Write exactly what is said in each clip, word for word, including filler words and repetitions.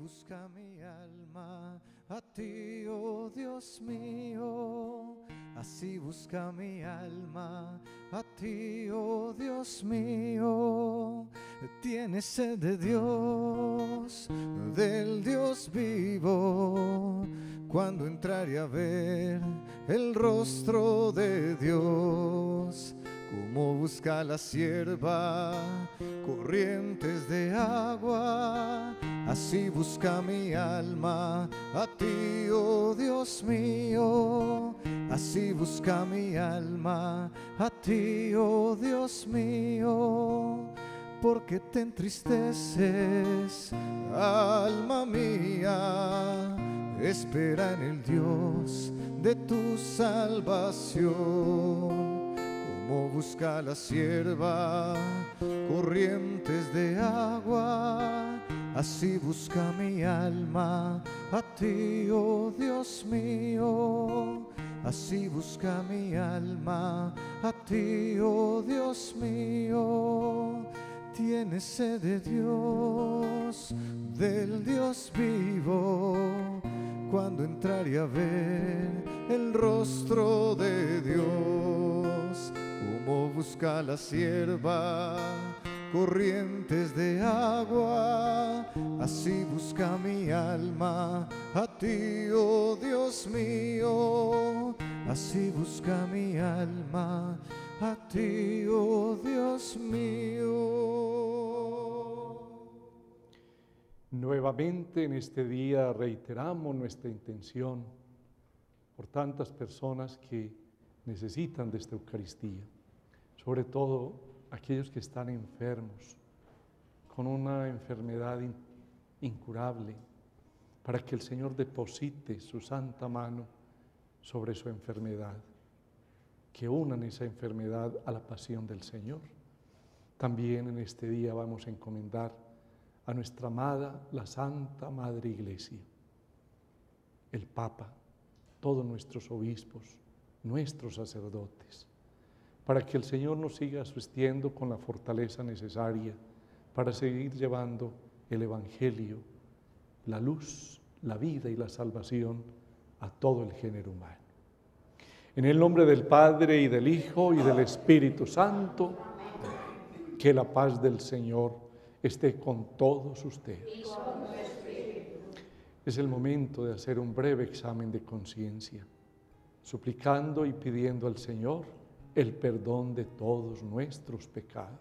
Busca mi alma a ti, oh Dios mío. Tiene sed de Dios, del Dios vivo. Cuando entraré a ver el rostro de Dios, como busca la sierva corrientes de agua, así busca mi alma a ti, oh Dios mío. Así busca mi alma a ti, oh Dios mío. Porque te entristeces, alma mía, espera en el Dios de tu salvación. Como busca la sierva corrientes de agua, así busca mi alma a ti, oh Dios mío. Así busca mi alma a ti, oh Dios mío. Tiene sed de Dios, del Dios vivo. Cuando entraré a ver el rostro de Dios, como busca la sierva corrientes de agua, así busca mi alma a ti, oh Dios mío. Así busca mi alma a ti, oh Dios mío. Nuevamente en este día reiteramos nuestra intención por tantas personas que necesitan de esta Eucaristía, sobre todo aquellos que están enfermos, con una enfermedad in, incurable, para que el Señor deposite su santa mano sobre su enfermedad, que unan esa enfermedad a la pasión del Señor. También en este día vamos a encomendar a nuestra amada, la Santa Madre Iglesia, el Papa, todos nuestros obispos, nuestros sacerdotes, para que el Señor nos siga asistiendo con la fortaleza necesaria para seguir llevando el Evangelio, la luz, la vida y la salvación a todo el género humano. En el nombre del Padre, y del Hijo, y del Espíritu Santo, que la paz del Señor esté con todos ustedes. Es el momento de hacer un breve examen de conciencia, suplicando y pidiendo al Señor el perdón de todos nuestros pecados.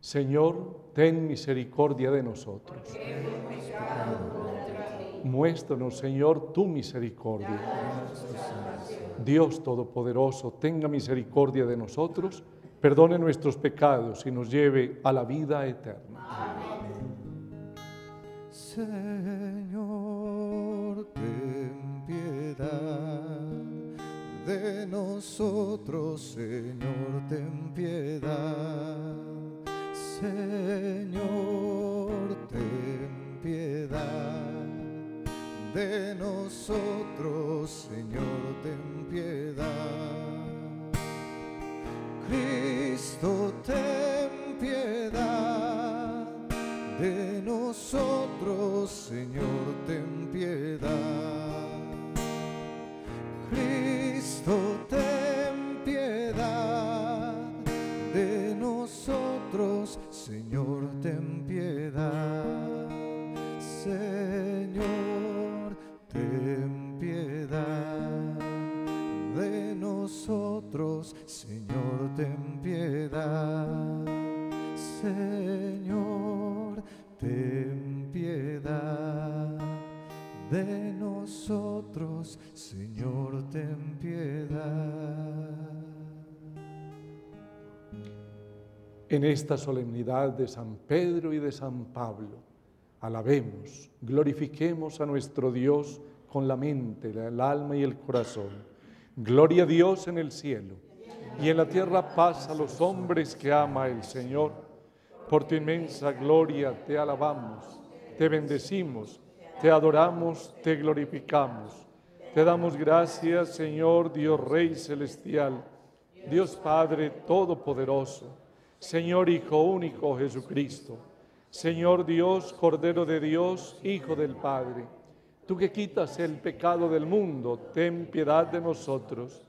Señor, ten misericordia de nosotros. Muéstranos, Señor, tu misericordia. Dios Todopoderoso, tenga misericordia de nosotros, perdone nuestros pecados y nos lleve a la vida eterna. Amén. Señor, ten de nosotros, Señor, ten piedad. Señor, ten piedad de nosotros, Señor, ten piedad. Cristo, ten piedad de nosotros, Señor, ten piedad. Cristo, ten piedad de nosotros, Señor, ten piedad. Señor, ten piedad de nosotros, Señor, ten piedad. Señor, ten piedad de nosotros, Señor, ten piedad. En esta solemnidad de San Pedro y de San Pablo, alabemos, glorifiquemos a nuestro Dios con la mente, el alma y el corazón. Gloria a Dios en el cielo, y en la tierra paz a los hombres que ama el Señor. Por tu inmensa gloria te alabamos, te bendecimos, te adoramos, te glorificamos. Te damos gracias, Señor, Dios Rey Celestial, Dios Padre Todopoderoso, Señor Hijo Único Jesucristo, Señor Dios, Cordero de Dios, Hijo del Padre, tú que quitas el pecado del mundo, ten piedad de nosotros.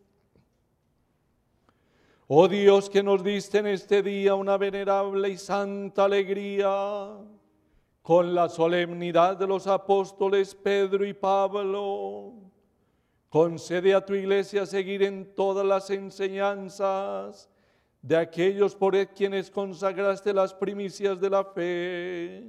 Oh Dios, que nos diste en este día una venerable y santa alegría, con la solemnidad de los apóstoles Pedro y Pablo, concede a tu iglesia seguir en todas las enseñanzas de aquellos por quienes consagraste las primicias de la fe.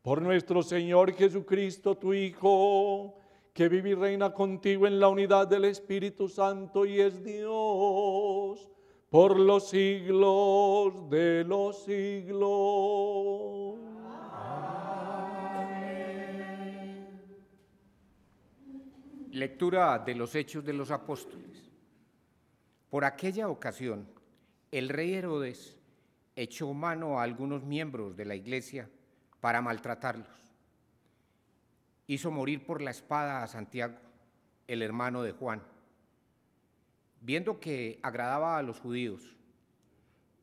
Por nuestro Señor Jesucristo, tu Hijo, que vive y reina contigo en la unidad del Espíritu Santo y es Dios, por los siglos de los siglos. Amén. Lectura de los Hechos de los Apóstoles. Por aquella ocasión, el rey Herodes echó mano a algunos miembros de la iglesia para maltratarlos. Hizo morir por la espada a Santiago, el hermano de Juan. Viendo que agradaba a los judíos,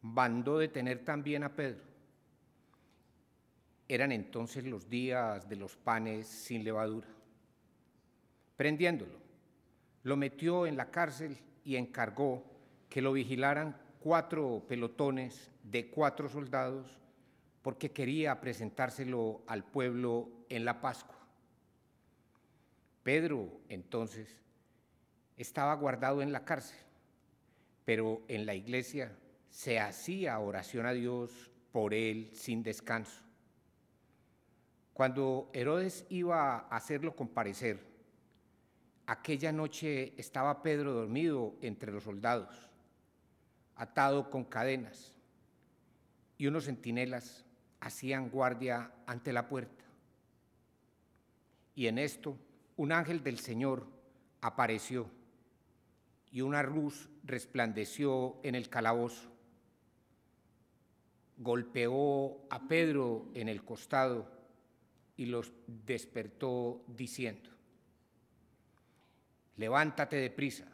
mandó detener también a Pedro. Eran entonces los días de los panes sin levadura. Prendiéndolo, lo metió en la cárcel y encargó que lo vigilaran cuatro pelotones de cuatro soldados, porque quería presentárselo al pueblo en la Pascua. Pedro, entonces, estaba guardado en la cárcel, pero en la iglesia se hacía oración a Dios por él sin descanso. Cuando Herodes iba a hacerlo comparecer, aquella noche estaba Pedro dormido entre los soldados, atado con cadenas, y unos centinelas hacían guardia ante la puerta. Y en esto, un ángel del Señor apareció y una luz resplandeció en el calabozo. Golpeó a Pedro en el costado y los despertó diciendo: levántate deprisa.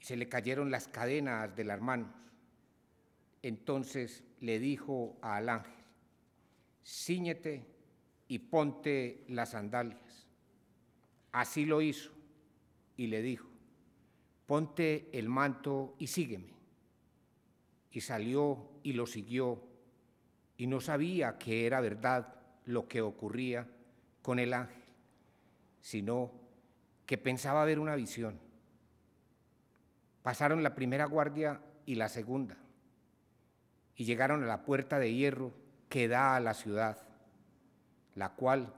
Y se le cayeron las cadenas de las manos. Entonces le dijo al ángel: cíñete y ponte las sandalias. Así lo hizo y le dijo: ponte el manto y sígueme. Y salió y lo siguió, y no sabía que era verdad lo que ocurría con el ángel, sino que pensaba ver una visión. Pasaron la primera guardia y la segunda, y llegaron a la puerta de hierro que da a la ciudad, la cual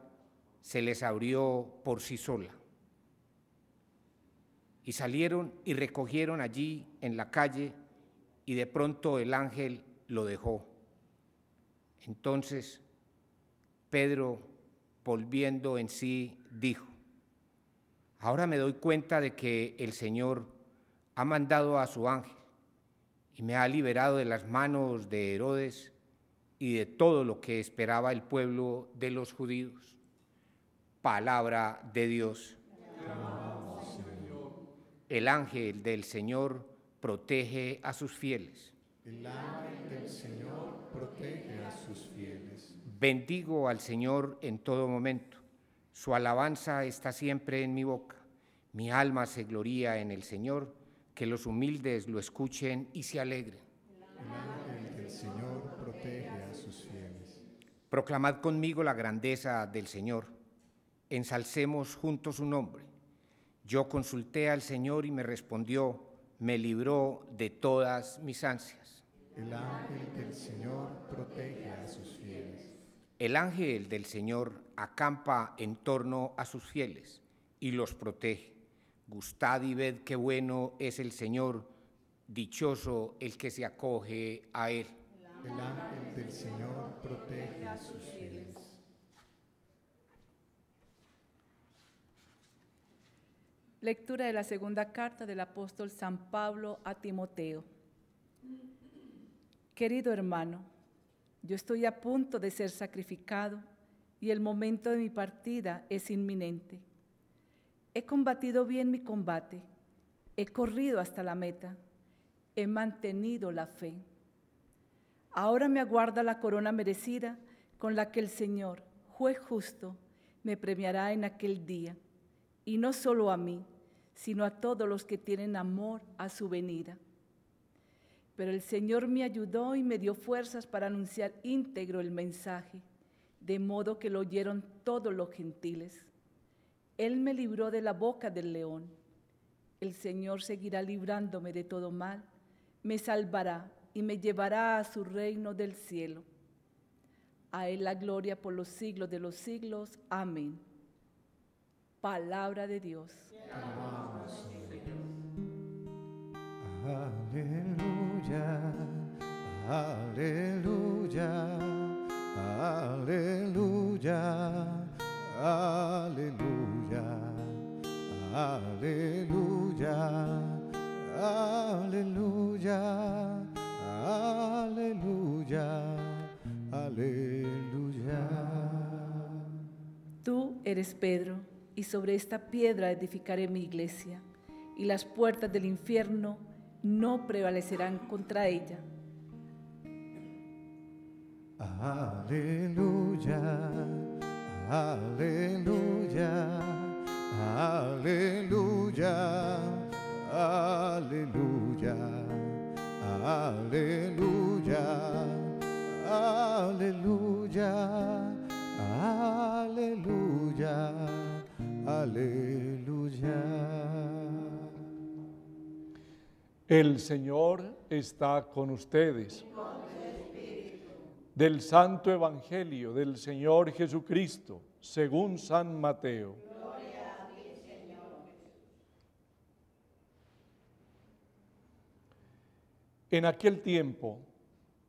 se les abrió por sí sola. y salieron y recogieron allí en la calle, y de pronto el ángel lo dejó. Entonces Pedro, volviendo en sí, dijo: ahora me doy cuenta de que el Señor ha mandado a su ángel y me ha liberado de las manos de Herodes y de todo lo que esperaba el pueblo de los judíos. Palabra de Dios. El ángel del Señor protege a sus fieles. El ángel del Señor protege a sus fieles. Bendigo al Señor en todo momento. Su alabanza está siempre en mi boca. Mi alma se gloría en el Señor. Que los humildes lo escuchen y se alegren. El ángel del Señor protege a sus fieles. Proclamad conmigo la grandeza del Señor. Ensalcemos juntos su nombre. Yo consulté al Señor y me respondió, me libró de todas mis ansias. El ángel del Señor protege a sus fieles. El ángel del Señor acampa en torno a sus fieles y los protege. Gustad y ved qué bueno es el Señor, dichoso el que se acoge a él. El ángel del Señor protege a sus fieles. Lectura de la segunda carta del apóstol San Pablo a Timoteo. Querido hermano, yo estoy a punto de ser sacrificado y el momento de mi partida es inminente. He combatido bien mi combate, he corrido hasta la meta, he mantenido la fe. Ahora me aguarda la corona merecida con la que el Señor, juez justo, me premiará en aquel día, y no solo a mí, sino a todos los que tienen amor a su venida. Pero el Señor me ayudó y me dio fuerzas para anunciar íntegro el mensaje, de modo que lo oyeron todos los gentiles. Él me libró de la boca del león. El Señor seguirá librándome de todo mal, me salvará y me llevará a su reino del cielo. A Él la gloria por los siglos de los siglos. Amén. Palabra de Dios. Amamos. Aleluya, aleluya, aleluya, aleluya, aleluya, aleluya, aleluya, aleluya. Tú eres Pedro, y sobre esta piedra edificaré mi iglesia, y las puertas del infierno no prevalecerán contra ella. Aleluya. Aleluya, aleluya, aleluya, aleluya, aleluya, aleluya, aleluya. El Señor está con ustedes. Del Santo Evangelio del Señor Jesucristo, según San Mateo. Gloria a ti, Señor. En aquel tiempo,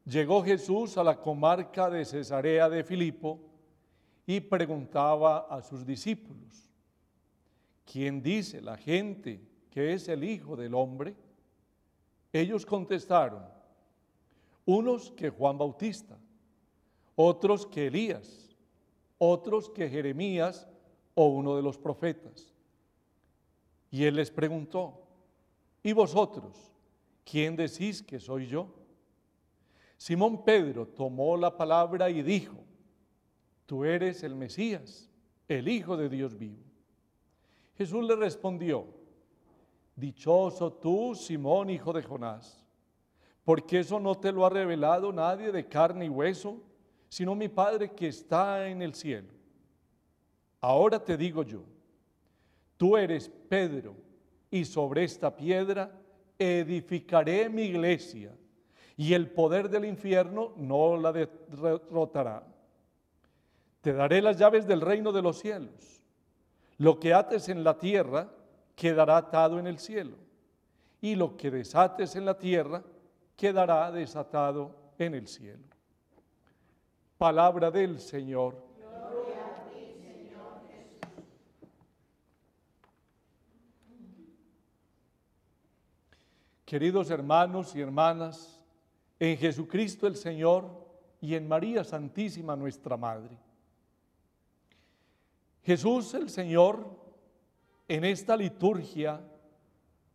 llegó Jesús a la comarca de Cesarea de Filipo y preguntaba a sus discípulos: ¿quién dice la gente que es el Hijo del Hombre? Ellos contestaron: unos que Juan Bautista, otros que Elías, otros que Jeremías o uno de los profetas. Y él les preguntó: ¿y vosotros, quién decís que soy yo? Simón Pedro tomó la palabra y dijo: tú eres el Mesías, el Hijo de Dios vivo. Jesús le respondió: dichoso tú, Simón, hijo de Jonás, porque eso no te lo ha revelado nadie de carne y hueso, sino mi Padre que está en el cielo. Ahora te digo yo, tú eres Pedro, y sobre esta piedra edificaré mi iglesia, y el poder del infierno no la derrotará. Te daré las llaves del reino de los cielos. Lo que ates en la tierra quedará atado en el cielo, y lo que desates en la tierra quedará desatado en el cielo. Palabra del Señor. Gloria a ti, Señor Jesús. Queridos hermanos y hermanas, en Jesucristo el Señor y en María Santísima nuestra Madre. Jesús el Señor, en esta liturgia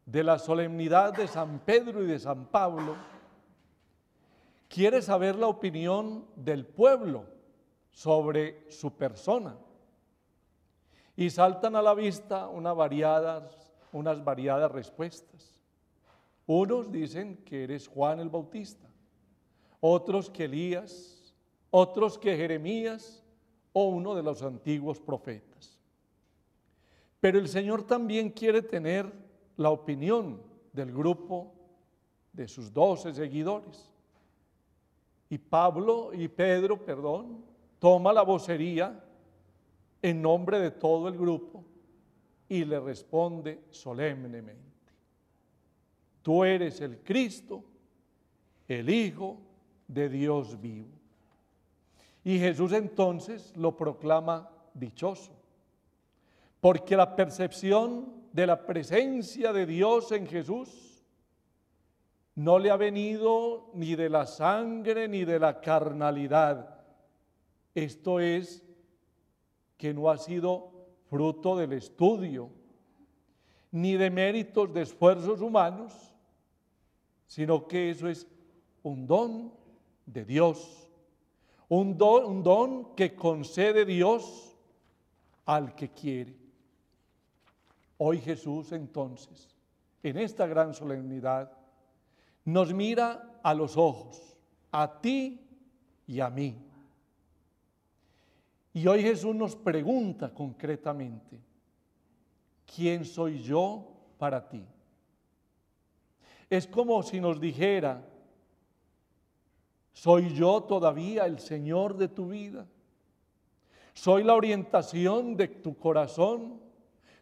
de la solemnidad de San Pedro y de San Pablo, quiere saber la opinión del pueblo sobre su persona. Y saltan a la vista una variada, unas variadas respuestas. Unos dicen que eres Juan el Bautista, otros que Elías, otros que Jeremías o uno de los antiguos profetas. Pero el Señor también quiere tener la opinión del grupo de sus doce seguidores. Y Pablo y Pedro, perdón, toma la vocería en nombre de todo el grupo y le responde solemnemente: tú eres el Cristo, el Hijo de Dios vivo. Y Jesús entonces lo proclama dichoso, porque la percepción de la presencia de Dios en Jesús no le ha venido ni de la sangre ni de la carnalidad. Esto es que no ha sido fruto del estudio, ni de méritos de esfuerzos humanos, sino que eso es un don de Dios. Un don, un don que concede Dios al que quiere. Hoy Jesús entonces, en esta gran solemnidad, nos mira a los ojos, a ti y a mí. Y hoy Jesús nos pregunta concretamente: ¿quién soy yo para ti? Es como si nos dijera: ¿soy yo todavía el Señor de tu vida? ¿Soy la orientación de tu corazón?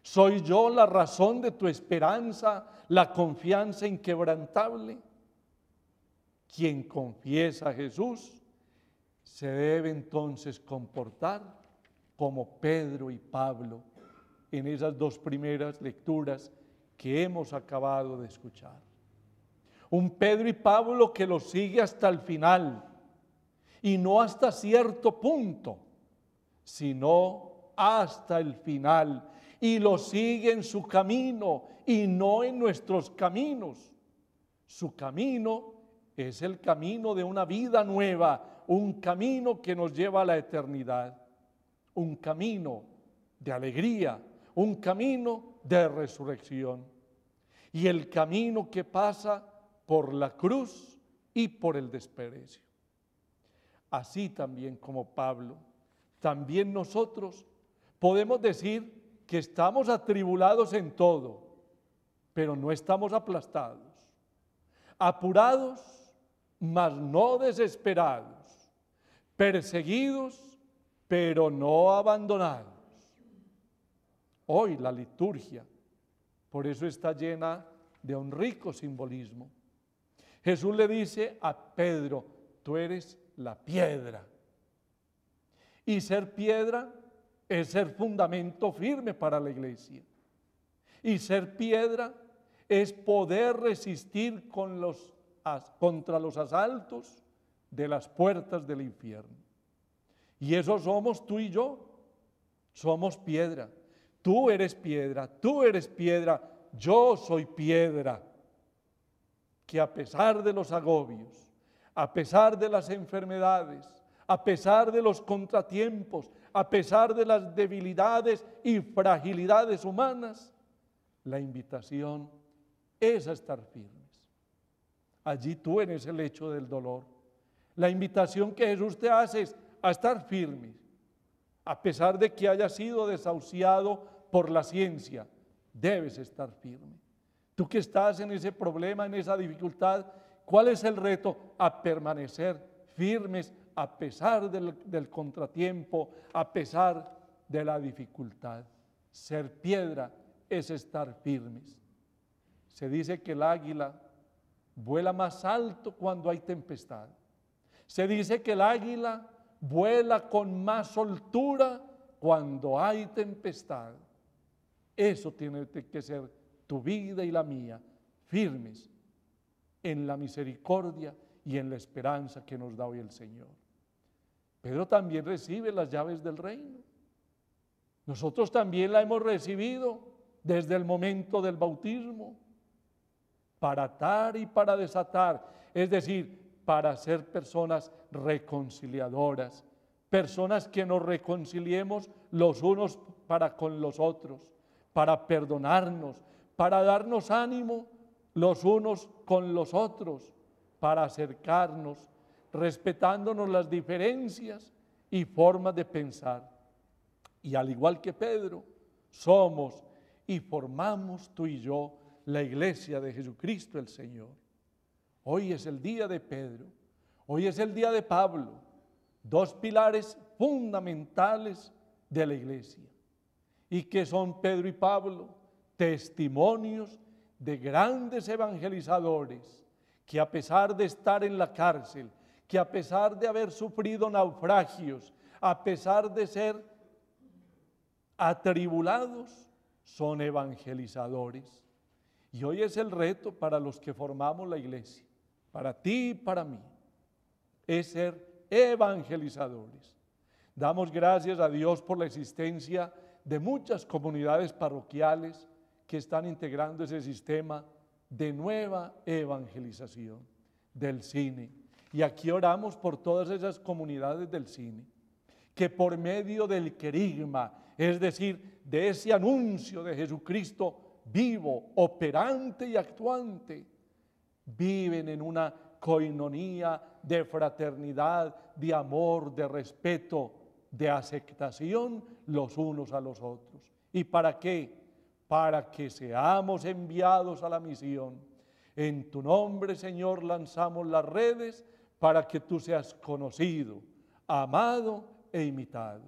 ¿Soy yo la razón de tu esperanza, la confianza inquebrantable? Quien confiesa a Jesús se debe entonces comportar como Pedro y Pablo en esas dos primeras lecturas que hemos acabado de escuchar. Un Pedro y Pablo que lo sigue hasta el final, y no hasta cierto punto, sino hasta el final, y lo sigue en su camino y no en nuestros caminos. Su camino es el camino de una vida nueva, un camino que nos lleva a la eternidad, un camino de alegría, un camino de resurrección, y el camino que pasa por la cruz y por el desprecio. Así también como Pablo, también nosotros podemos decir que estamos atribulados en todo, pero no estamos aplastados, apurados, mas no desesperados, perseguidos, pero no abandonados. Hoy la liturgia, por eso está llena de un rico simbolismo. Jesús le dice a Pedro: tú eres la piedra. Y ser piedra es ser fundamento firme para la iglesia. Y ser piedra es poder resistir con los, contra los asaltos de las puertas del infierno. Y eso somos tú y yo. Somos piedra. Tú eres piedra, tú eres piedra, yo soy piedra. Que a pesar de los agobios, a pesar de las enfermedades, a pesar de los contratiempos, a pesar de las debilidades y fragilidades humanas, la invitación es a estar firmes. Allí tú eres el hecho del dolor. La invitación que Jesús te hace es a estar firmes, a pesar de que haya sido desahuciado por la ciencia. Debes estar firme. Tú que estás en ese problema, en esa dificultad, ¿cuál es el reto? A permanecer firmes a pesar del, del contratiempo, a pesar de la dificultad. Ser piedra es estar firmes. Se dice que el águila vuela más alto cuando hay tempestad. Se dice que el águila vuela con más soltura cuando hay tempestad. Eso tiene que ser tu vida y la mía, firmes en la misericordia y en la esperanza que nos da hoy el Señor. Pedro también recibe las llaves del reino. Nosotros también la hemos recibido desde el momento del bautismo, para atar y para desatar, es decir, para ser personas reconciliadoras, personas que nos reconciliemos los unos para con los otros, para perdonarnos, para darnos ánimo los unos con los otros, para acercarnos, respetándonos las diferencias y formas de pensar. Y al igual que Pedro, somos y formamos tú y yo la Iglesia de Jesucristo el Señor. Hoy es el día de Pedro, hoy es el día de Pablo, dos pilares fundamentales de la Iglesia. Y que son Pedro y Pablo, testimonios de grandes evangelizadores, que a pesar de estar en la cárcel, que a pesar de haber sufrido naufragios, a pesar de ser atribulados, son evangelizadores. Y hoy es el reto para los que formamos la iglesia, para ti y para mí, es ser evangelizadores. Damos gracias a Dios por la existencia de muchas comunidades parroquiales que están integrando ese sistema de nueva evangelización del cine. Y aquí oramos por todas esas comunidades del cine, que por medio del querigma, es decir, de ese anuncio de Jesucristo vivo, operante y actuante, viven en una coinonía de fraternidad, de amor, de respeto, de aceptación los unos a los otros. ¿Y para qué? Para que seamos enviados a la misión. En tu nombre, Señor, lanzamos las redes para que tú seas conocido, amado e imitado.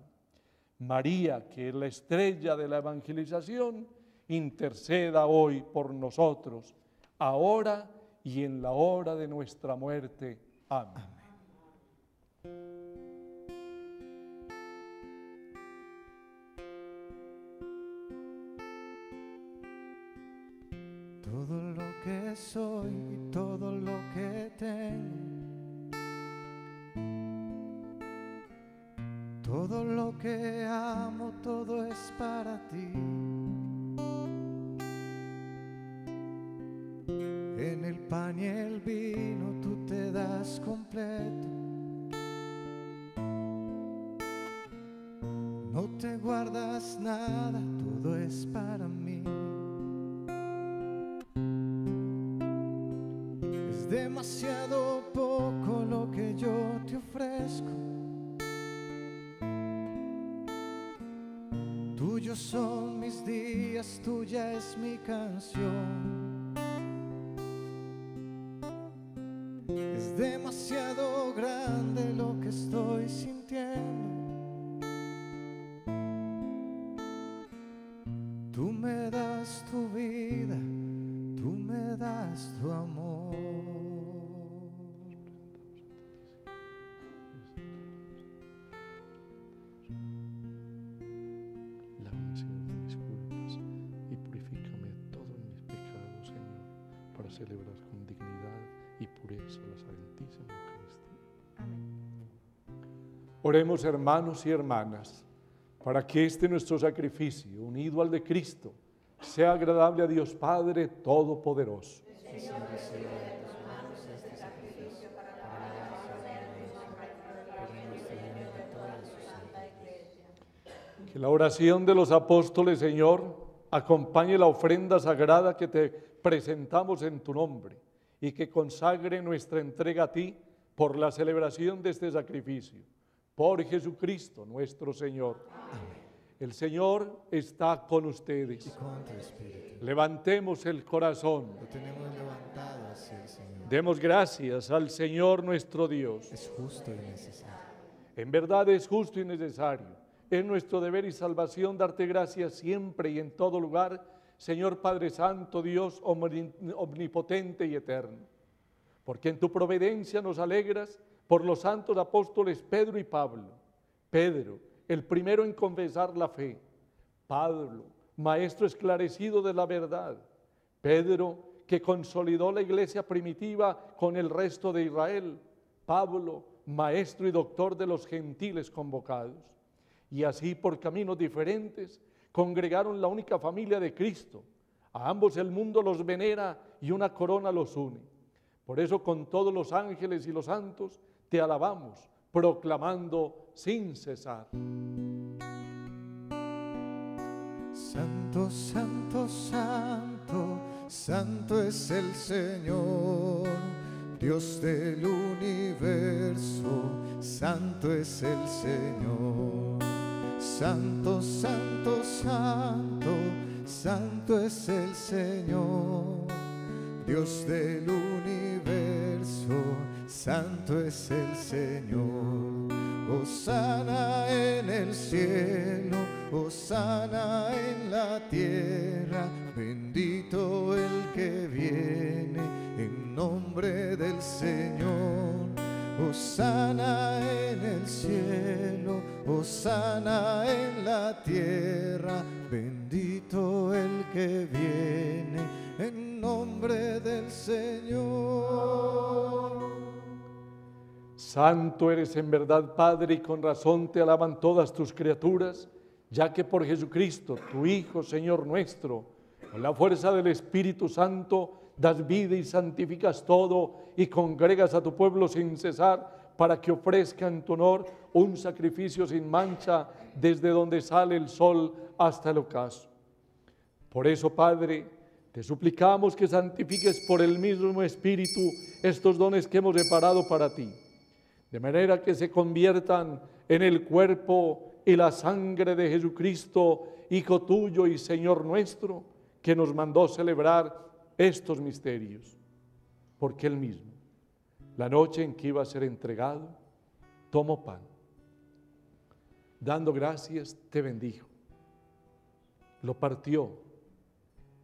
María, que es la estrella de la evangelización, interceda hoy por nosotros, ahora y en la hora de nuestra muerte. Amén. Amén. Todo lo que soy y todo lo que tengo, todo lo que amo, todo es para ti. El pan y el vino tú te das completo, no te guardas nada, todo es para mí. Es demasiado poco lo que yo te ofrezco, tuyos son mis días, tuya es mi canción. Demasiado grande lo que estoy sintiendo, tú me das tu vida, tú me das tu amor. Lávame de mis culpas y purifícame de todos mis pecados, Señor, para celebrar con dignidad y pureza la Santísima Eucaristía. Amén. Oremos, hermanos y hermanas, para que este nuestro sacrificio, unido al de Cristo, sea agradable a Dios Padre Todopoderoso. El Señor recibe de tus manos este sacrificio para la gloria de toda su santa Iglesia. Que la oración de los apóstoles, Señor, acompañe la ofrenda sagrada que te presentamos en tu nombre, y que consagre nuestra entrega a ti por la celebración de este sacrificio, por Jesucristo nuestro Señor. Amén. El Señor está con ustedes. Y con tu espíritu. Levantemos el corazón. Lo tenemos levantado hacia el Señor. Demos gracias al Señor nuestro Dios. Es justo y necesario. En verdad es justo y necesario. Es nuestro deber y salvación darte gracias siempre y en todo lugar, Señor Padre Santo, Dios omnipotente y eterno, porque en tu providencia nos alegras por los santos apóstoles Pedro y Pablo. Pedro, el primero en confesar la fe; Pablo, maestro esclarecido de la verdad; Pedro, que consolidó la iglesia primitiva con el resto de Israel; Pablo, maestro y doctor de los gentiles convocados. Y así, por caminos diferentes, congregaron la única familia de Cristo. A ambos el mundo los venera y una corona los une. Por eso, con todos los ángeles y los santos, te alabamos, proclamando sin cesar. Santo, santo, santo, santo es el Señor, Dios del universo, santo es el Señor. Santo, santo, santo, santo es el Señor, Dios del universo, santo es el Señor. Hosana en el cielo, hosana en la tierra, bendito el que viene en nombre del Señor. Hosana en el cielo, hosana en la tierra, bendito el que viene en nombre del Señor. Santo eres en verdad, Padre, y con razón te alaban todas tus criaturas, ya que por Jesucristo, tu Hijo, Señor nuestro, con la fuerza del Espíritu Santo, das vida y santificas todo y congregas a tu pueblo sin cesar para que ofrezca en tu honor un sacrificio sin mancha desde donde sale el sol hasta el ocaso. Por eso, Padre, te suplicamos que santifiques por el mismo Espíritu estos dones que hemos separado para ti, de manera que se conviertan en el cuerpo y la sangre de Jesucristo, Hijo tuyo y Señor nuestro, que nos mandó celebrar estos misterios, porque él mismo, la noche en que iba a ser entregado, tomó pan, dando gracias te bendijo, lo partió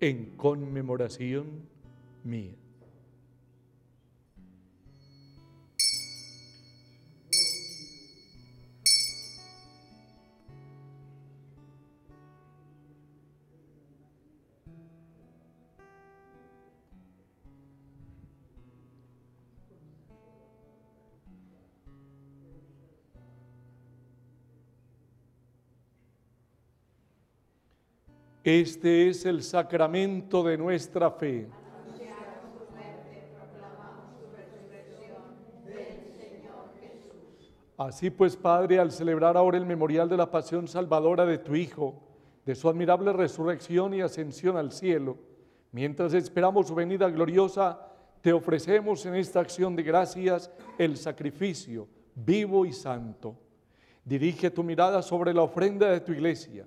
en conmemoración mía. Este es el sacramento de nuestra fe. Anunciamos tu muerte, proclamamos tu resurrección. Ven, Señor Jesús. Así pues, Padre, al celebrar ahora el memorial de la pasión salvadora de tu Hijo, de su admirable resurrección y ascensión al cielo, mientras esperamos su venida gloriosa, te ofrecemos en esta acción de gracias el sacrificio vivo y santo. Dirige tu mirada sobre la ofrenda de tu iglesia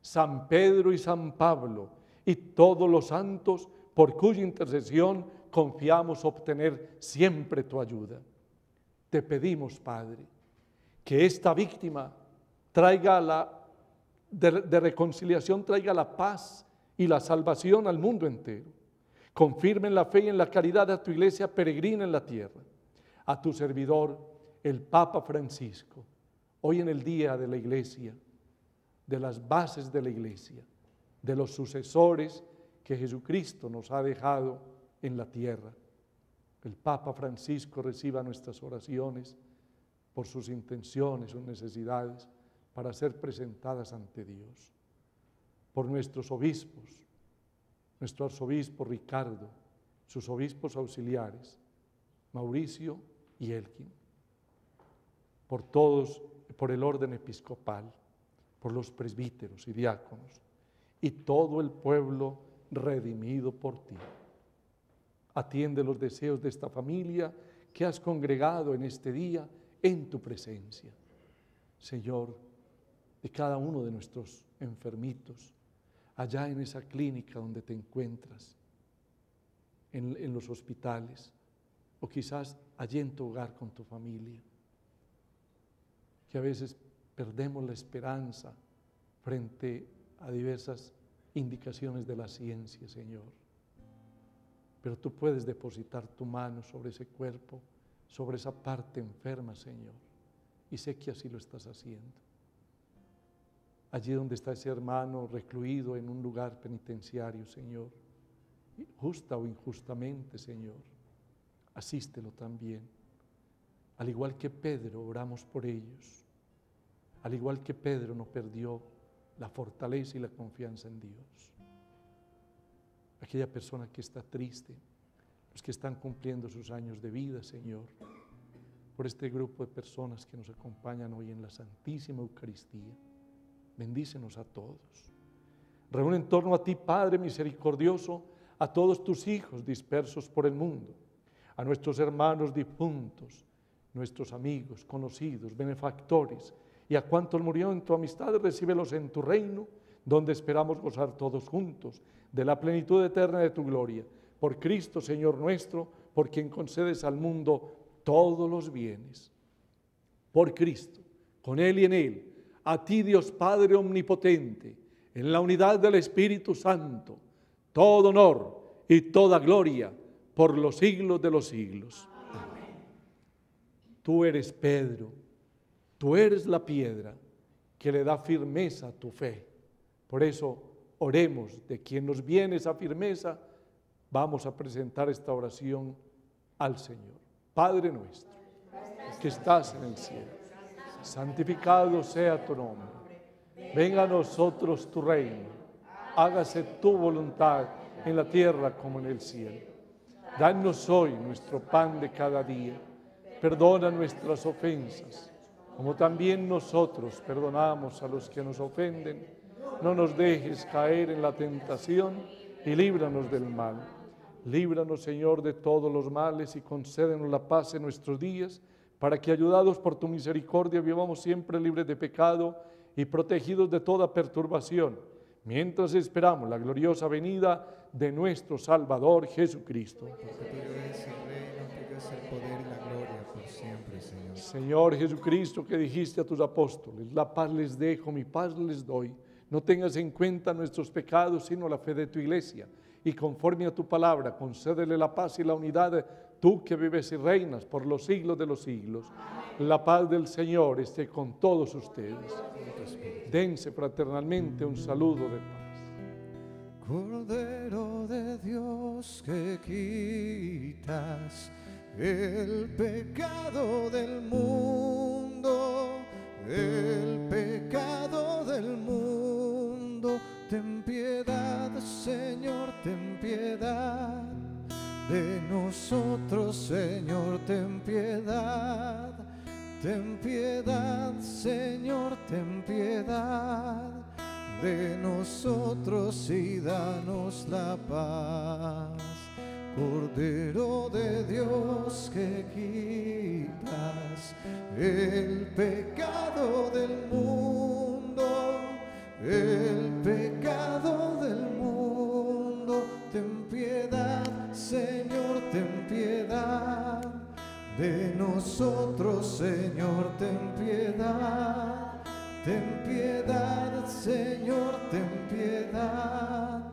San Pedro y San Pablo, y todos los santos por cuya intercesión confiamos obtener siempre tu ayuda. Te pedimos, Padre, que esta víctima traiga la, de, de reconciliación, traiga la paz y la salvación al mundo entero. Confirme en la fe y en la caridad a tu iglesia peregrina en la tierra, a tu servidor, el Papa Francisco, hoy en el día de la iglesia, de las bases de la iglesia, de los sucesores que Jesucristo nos ha dejado en la tierra. El Papa Francisco reciba nuestras oraciones por sus intenciones, sus necesidades, para ser presentadas ante Dios. Por nuestros obispos, nuestro arzobispo Ricardo, sus obispos auxiliares, Mauricio y Elkin. Por todos, por el orden episcopal, por los presbíteros y diáconos, y todo el pueblo redimido por ti. Atiende los deseos de esta familia que has congregado en este día en tu presencia. Señor, de cada uno de nuestros enfermitos, allá en esa clínica donde te encuentras, en, en los hospitales, o quizás allí en tu hogar con tu familia, que a veces perdemos la esperanza frente a diversas indicaciones de la ciencia, Señor. Pero tú puedes depositar tu mano sobre ese cuerpo, sobre esa parte enferma, Señor, y sé que así lo estás haciendo. Allí donde está ese hermano recluido en un lugar penitenciario, Señor, justa o injustamente, Señor, asístelo también. Al igual que Pedro, oramos por ellos. Al igual que Pedro no perdió la fortaleza y la confianza en Dios. Aquella persona que está triste, los que están cumpliendo sus años de vida, Señor, por este grupo de personas que nos acompañan hoy en la Santísima Eucaristía, bendícenos a todos. Reúne en torno a ti, Padre misericordioso, a todos tus hijos dispersos por el mundo, a nuestros hermanos difuntos, nuestros amigos, conocidos, benefactores, y a cuantos murió en tu amistad, recíbelos en tu reino, donde esperamos gozar todos juntos de la plenitud eterna de tu gloria. Por Cristo, Señor nuestro, por quien concedes al mundo todos los bienes. Por Cristo, con Él y en Él, a ti, Dios Padre omnipotente, en la unidad del Espíritu Santo, todo honor y toda gloria por los siglos de los siglos. Amén. Tú eres Pedro. Tú eres la piedra que le da firmeza a tu fe. Por eso oremos, de quien nos viene esa firmeza, vamos a presentar esta oración al Señor. Padre nuestro, que estás en el cielo, santificado sea tu nombre. Venga a nosotros tu reino. Hágase tu voluntad en la tierra como en el cielo. Danos hoy nuestro pan de cada día. Perdona nuestras ofensas, como también nosotros perdonamos a los que nos ofenden. No nos dejes caer en la tentación y líbranos del mal. Líbranos, Señor, de todos los males y concédenos la paz en nuestros días, para que, ayudados por tu misericordia, vivamos siempre libres de pecado y protegidos de toda perturbación, mientras esperamos la gloriosa venida de nuestro Salvador Jesucristo. Siempre, Señor. Señor Jesucristo, que dijiste a tus apóstoles: la paz les dejo, mi paz les doy. No tengas en cuenta nuestros pecados, sino la fe de tu iglesia. Y conforme a tu palabra, concédele la paz y la unidad, tú que vives y reinas por los siglos de los siglos. La paz del Señor esté con todos ustedes. Dense fraternalmente un saludo de paz. Cordero de Dios, que quitas el pecado del mundo, el pecado del mundo, ten piedad, Señor, ten piedad de nosotros, Señor, ten piedad, ten piedad, Señor, ten piedad de nosotros y danos la paz. Cordero de Dios que quitas el pecado del mundo, el pecado del mundo. Ten piedad, Señor, ten piedad de nosotros, Señor, ten piedad. Ten piedad, Señor, ten piedad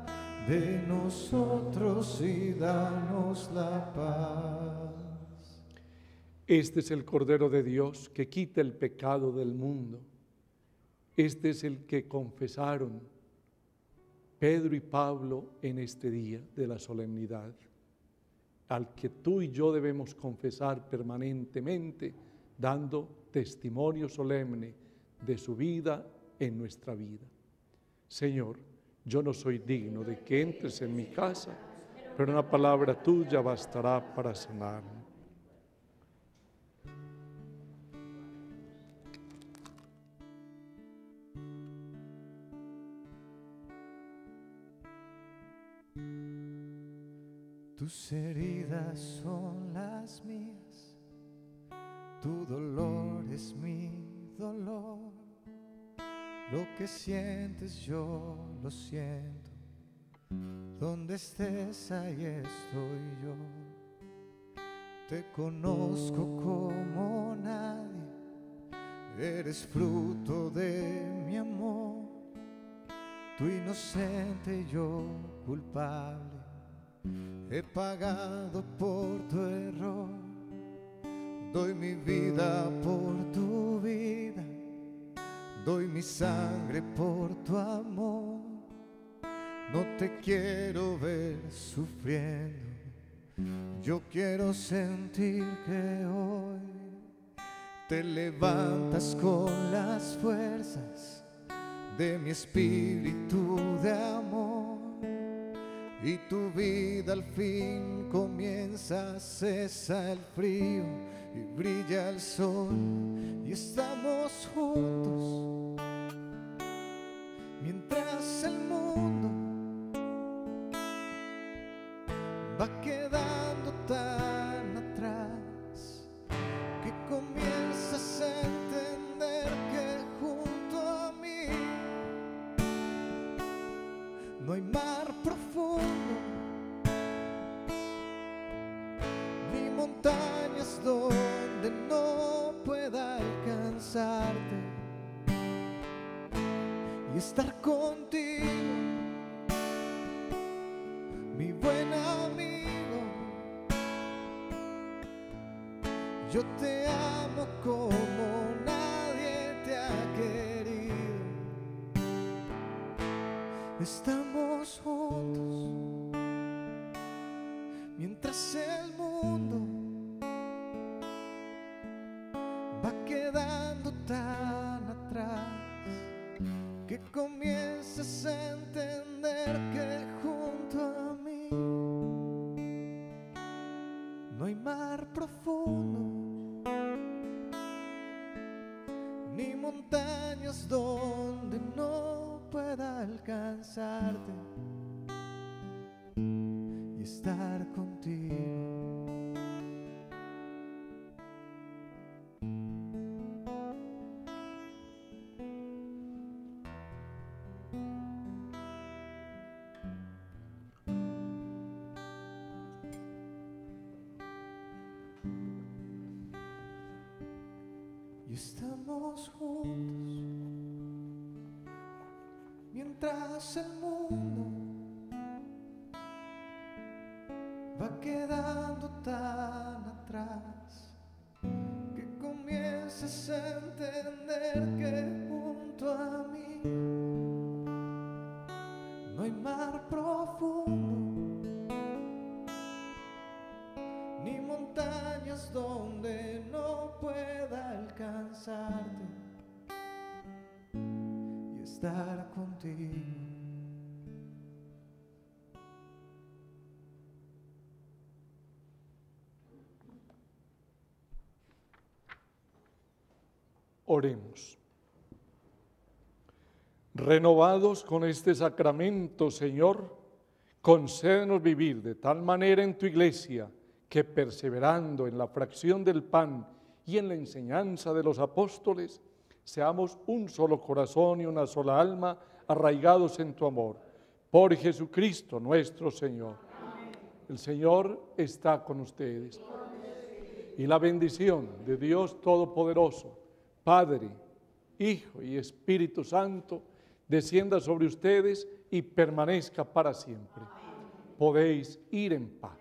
de nosotros y danos la paz. Este es el Cordero de Dios que quita el pecado del mundo. Este es el que confesaron Pedro y Pablo en este día de la solemnidad, al que tú y yo debemos confesar permanentemente, dando testimonio solemne de su vida en nuestra vida. Señor, yo no soy digno de que entres en mi casa, pero una palabra tuya bastará para sanarme. Tus heridas son las mías, tu dolor es mi dolor. Lo que sientes yo lo siento, donde estés ahí estoy yo. Te conozco como nadie, eres fruto de mi amor. Tú inocente, yo culpable, he pagado por tu error. Doy mi vida por tu vida, doy mi sangre por tu amor. No te quiero ver sufriendo, yo quiero sentir que hoy te levantas con las fuerzas de mi espíritu de amor, y tu vida al fin comienza, cesa el frío y brilla el sol, y estamos juntos. Mientras el mundo va quedando tan atrás, que comienzas a entender que junto a mí no hay mar profundo, ni montañas donde no pueda alcanzarte. Y estar contigo, mi buen amigo, yo te amo como nadie te ha querido. Estamos juntos, mientras el mundo va quedando tan atrás, que comiences a entender que junto a mí no hay mar profundo, ni montañas donde no pueda alcanzarte y estar contigo. Estamos juntos, mientras el mundo va quedando tan atrás, que comiences a entender que junto a mí no hay mar profundo, ni montañas donde no pueda alcanzarte y estar contigo. Oremos. Renovados con este sacramento, Señor, Concédenos vivir de tal manera en tu iglesia que, perseverando en la fracción del pan y en la enseñanza de los apóstoles, seamos un solo corazón y una sola alma, arraigados en tu amor. Por Jesucristo nuestro Señor. Amén. El Señor está con ustedes. Y la bendición de Dios Todopoderoso, Padre, Hijo y Espíritu Santo, descienda sobre ustedes y permanezca para siempre. Amén. Podéis ir en paz.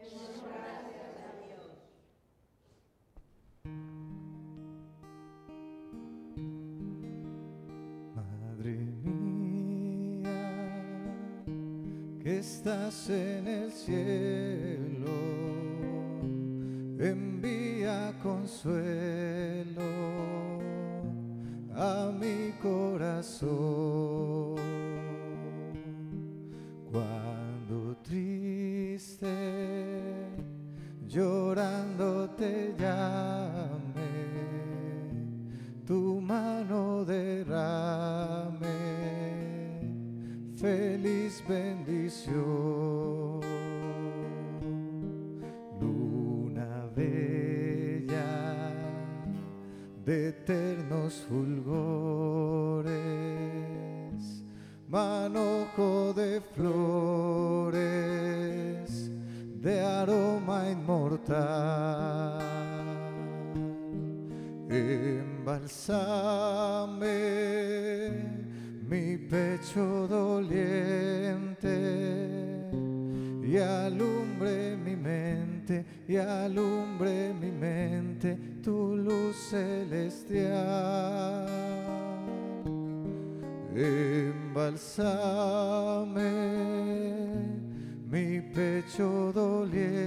Estás en el cielo, envía consuelo a mi corazón. Cuando triste, llorando te llame, tu mano derrame, feliz bendición. Luna bella de eternos fulgores, manojo de flores de aroma inmortal, embalsame mi pecho doliente, y alumbre mi mente, y alumbre mi mente, tu luz celestial. Embalsame mi pecho doliente,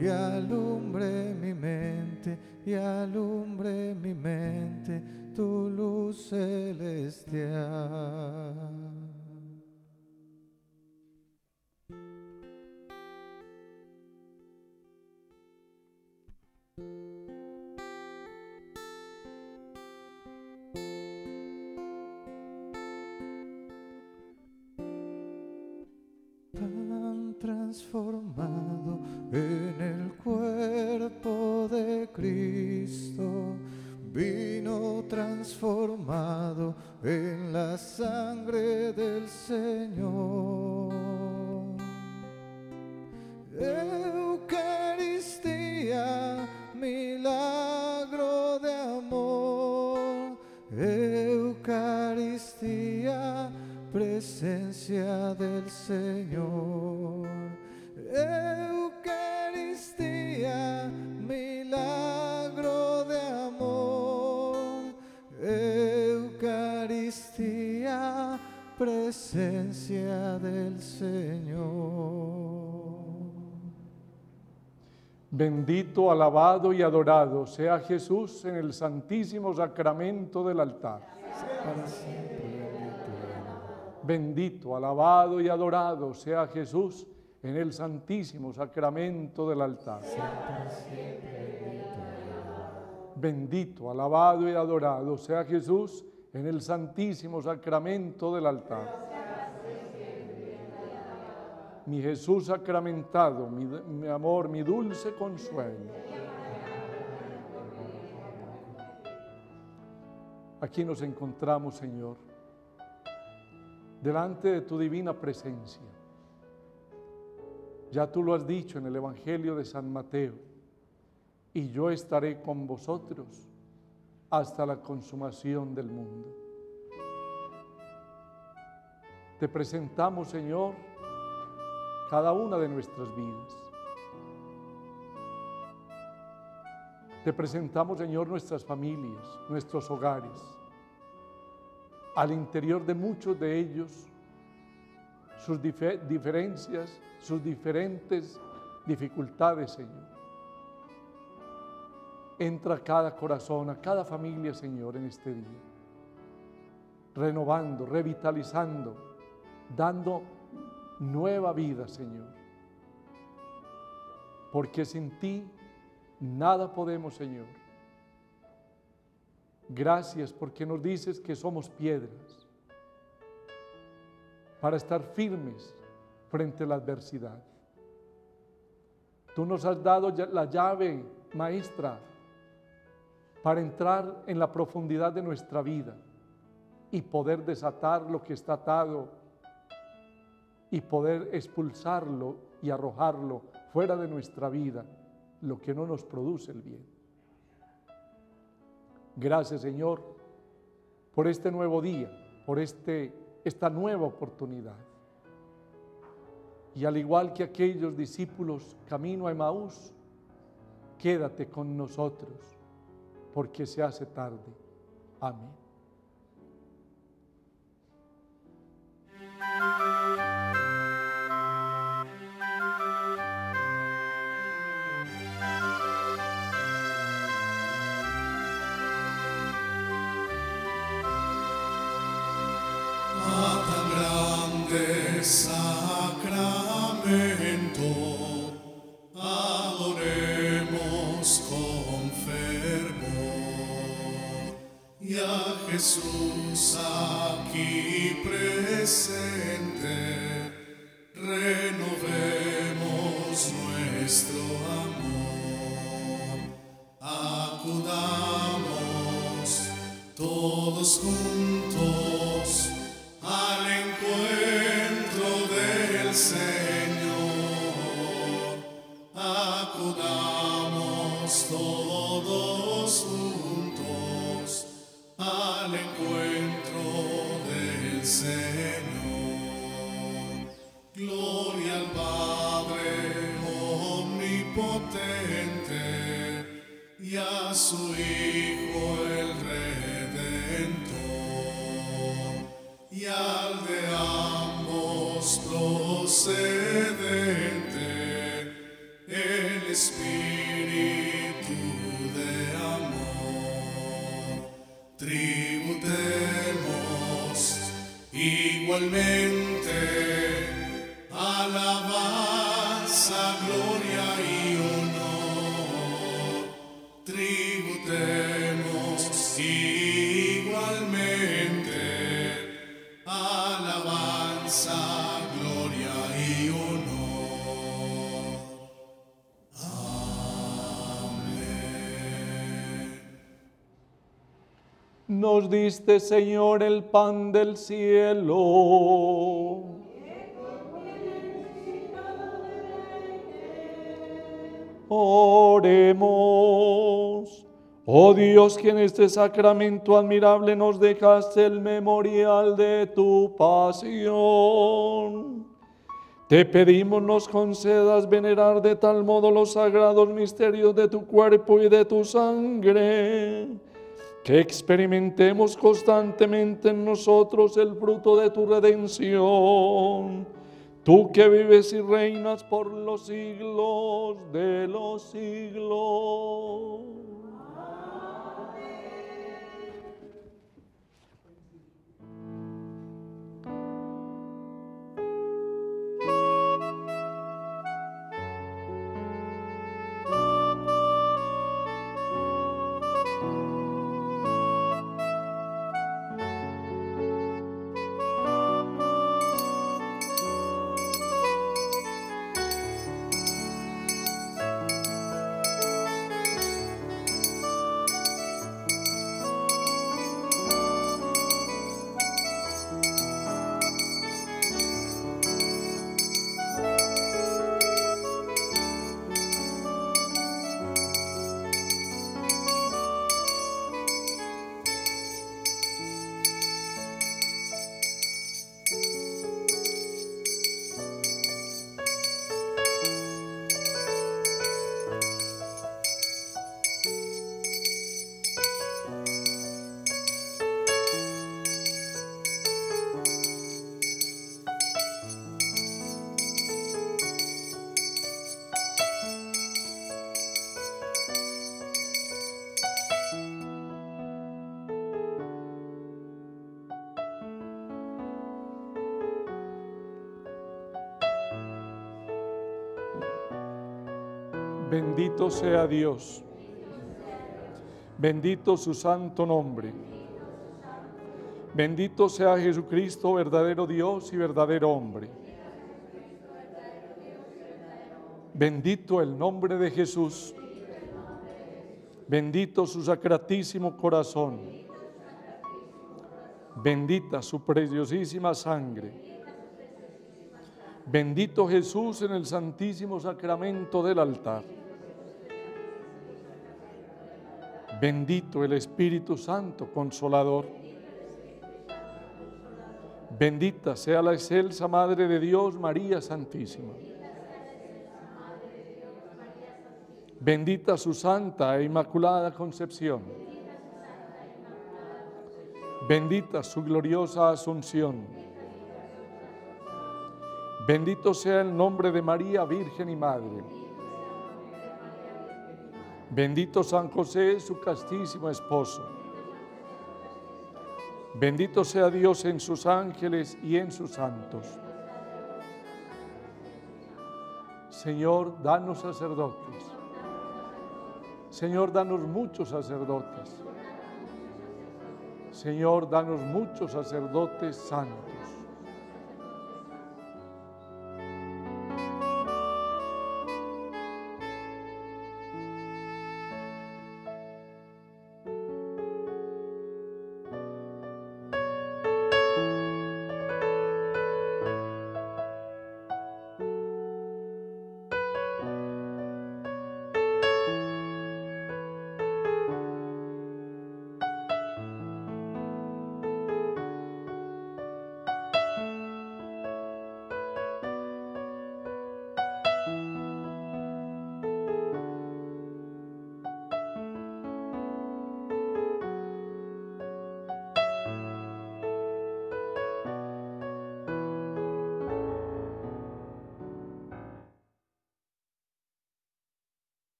y alumbre mi mente, y alumbre mi mente, tu luz celestial. Tan transformado en el cuerpo de Cristo, vino transformado en la sangre del Señor. Eucaristía, milagro de amor. Eucaristía, presencia del Señor. Eucaristía, milagro de amor. Eucaristía, presencia del Señor. Bendito, alabado y adorado sea Jesús en el santísimo sacramento del altar. Para siempre. Bendito, alabado y adorado sea Jesús en el santísimo sacramento del altar. Para siempre. Bendito, alabado y adorado sea Jesús en el santísimo sacramento del altar. Mi Jesús sacramentado, mi, mi amor, mi dulce consuelo. Aquí nos encontramos, Señor, delante de tu divina presencia. Ya tú lo has dicho en el Evangelio de San Mateo: y yo estaré con vosotros hasta la consumación del mundo. Te presentamos, Señor, cada una de nuestras vidas. Te presentamos, Señor, nuestras familias, nuestros hogares. Al interior de muchos de ellos, sus difer- diferencias, sus diferentes dificultades, Señor. Entra a cada corazón, a cada familia, Señor, en este día, renovando, revitalizando, dando nueva vida, Señor. Porque sin ti nada podemos, Señor. Gracias porque nos dices que somos piedras para estar firmes frente a la adversidad. Tú nos has dado la llave maestra para entrar en la profundidad de nuestra vida y poder desatar lo que está atado y poder expulsarlo y arrojarlo fuera de nuestra vida, lo que no nos produce el bien. Gracias, Señor, por este nuevo día, por este, esta nueva oportunidad. Y al igual que aquellos discípulos camino a Emaús, quédate con nosotros, porque se hace tarde. Amén. Jesús aquí presente, renovemos nuestro amor. Acudamos todos juntos al encuentro del Señor. Acudamos todos juntos al encuentro del Señor. Gloria al Padre omnipotente y a su Hijo el Redentor, y al de ambos procedente el Espíritu de amor. Tributemos igualmente alabanza, gloria y honor. Tributemos igualmente alabanza, gloria y honor. Nos diste, Señor, el pan del cielo. Oremos. Oh Dios, que en este sacramento admirable nos dejaste el memorial de tu pasión, te pedimos nos concedas venerar de tal modo los sagrados misterios de tu cuerpo y de tu sangre, que experimentemos constantemente en nosotros el fruto de tu redención, tú que vives y reinas por los siglos de los siglos. Bendito sea Dios, bendito su santo nombre, Bendito sea Jesucristo, verdadero Dios y verdadero hombre. Bendito el nombre de Jesús. Bendito su sacratísimo corazón. Bendita su preciosísima sangre. Bendito Jesús en el santísimo sacramento del altar. Bendito el Espíritu Santo Consolador. Bendita sea la excelsa Madre de Dios, María Santísima. Bendita su Santa e Inmaculada Concepción. Bendita su gloriosa Asunción. Bendito sea el nombre de María, Virgen y Madre. Bendito San José, su castísimo esposo. Bendito sea Dios en sus ángeles y en sus santos. Señor, danos sacerdotes. Señor, danos muchos sacerdotes. Señor, danos muchos sacerdotes santos.